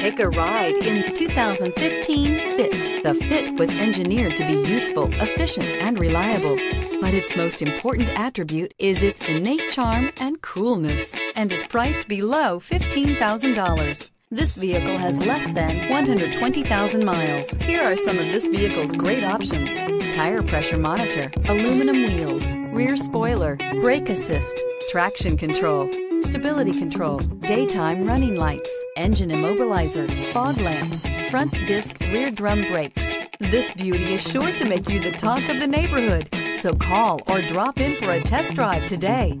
Take a ride in 2015 Fit. The Fit was engineered to be useful, efficient, and reliable. But its most important attribute is its innate charm and coolness, and is priced below $15,000. This vehicle has less than 120,000 miles. Here are some of this vehicle's great options: tire pressure monitor, aluminum wheels, rear spoiler, brake assist, traction control, stability control, daytime running lights, engine immobilizer, fog lamps, front disc rear drum brakes. This beauty is sure to make you the talk of the neighborhood, so call or drop in for a test drive today.